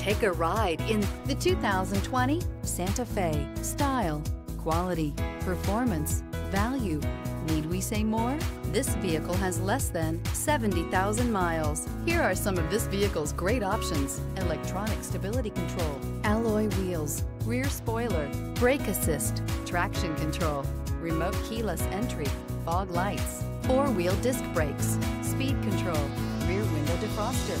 Take a ride in the 2020 Santa Fe. Style, quality, performance, value. Need we say more? This vehicle has less than 70,000 miles. Here are some of this vehicle's great options: electronic stability control, alloy wheels, rear spoiler, brake assist, traction control, remote keyless entry, fog lights, four-wheel disc brakes, speed control, rear window defroster.